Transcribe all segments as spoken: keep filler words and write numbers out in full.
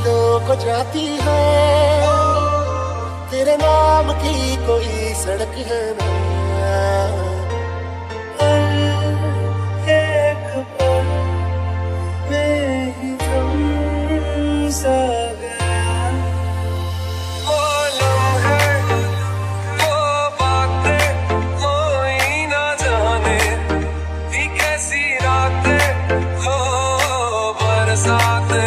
उम्मीदों को जाती है, तेरे नाम की कोई सड़क है ना। एक पल में ही तुम सा गया, वो लम्हे वो बातें कोई ना जाने, ये कैसी रातें हो बरसाते,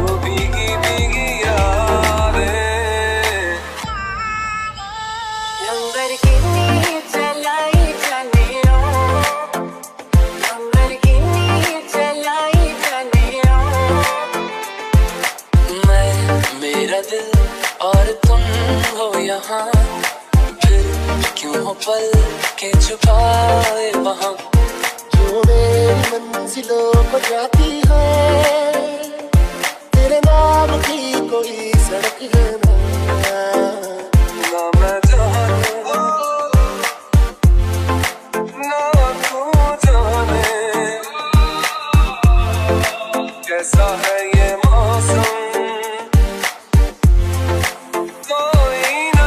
वो भीगी भीगी यादें। नंबर कितनी चलाई जाने रो, नंबर कितनी चलाई जाने रो, मैं मेरा दिल और तुम हो यहाँ, फिर क्यों हो पल के छुपाए वहाँ। जो मेरी मंजिलों को जाती है, तेरे नाम की कोई सड़क है ना। ना मैं जानू ना तू जाने, कैसा है ये मौसम कोई ना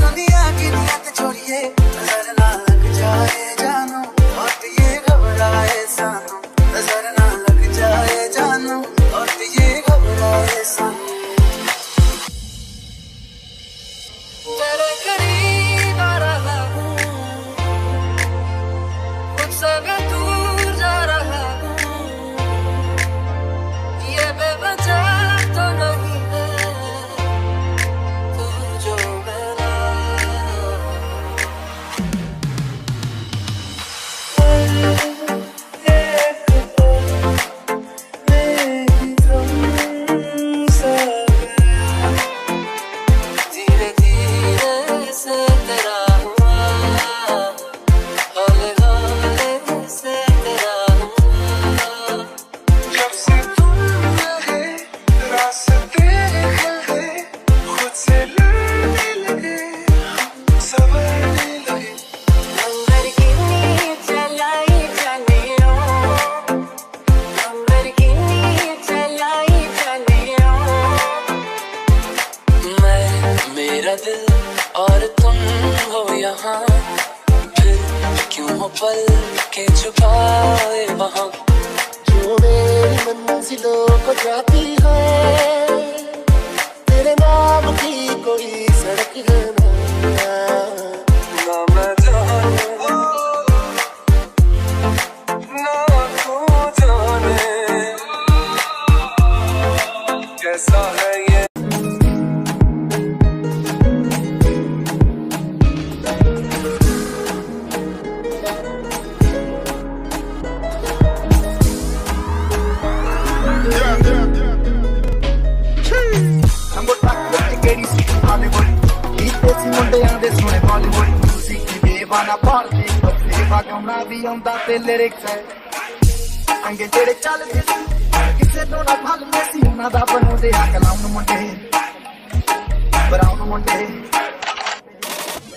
दुनिया की नियत छोड़िए। नजर ना लग जाए जानू, और तो ये घबराए सानू, नजर ना लग जाए जानू, और तो ये घबराए सानू। तेरे करीब आ रहा हूँ, मुझसे मैं दूर जा रहा हूँ, ये बेवजह तो नहीं है तू जो मेरा। एक पल में ही तुम सा गया, धीरे धीरे से तेरा हुआ, हौले हौले से तेरा हुआ। जब से तुम रहे रास्ते हिले, खुद से लड़ने लगे हम, संवरने लगे। नंबर कितनी चलाई जाने रो, नंबर कितनी चलाई जाने रो, मैं मेरा दिल और तुम हो यहाँ, फिर क्यों हो पल के छुपाए वहाँ। जो मेरी मंजिलों को जाती है, तेरे नाम की कोई सड़क है ना। ना मैं जानू ना तू जाने, कैसा है ये। अंगूर पाक केडी सी बॉलीवुड, इस देसी मुंडे आंदे सोने बॉलीवुड, म्यूजिक की बेवाना पार्टी बदले वागना भी आंदा ते लिरिक्स है। अंगे जेड़े चलदे सी, किसे तो ना भलदे सी, उन्हां दा बनोदे आ कलाउन मुंडे, ब्राउन मुंडे।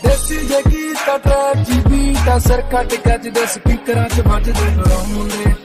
देसी जे गीत ट्रैप जी बीट आ, सर कट गजदे स्पीकरां च ਵੱਜਦੇ ब्राउन मुंडे।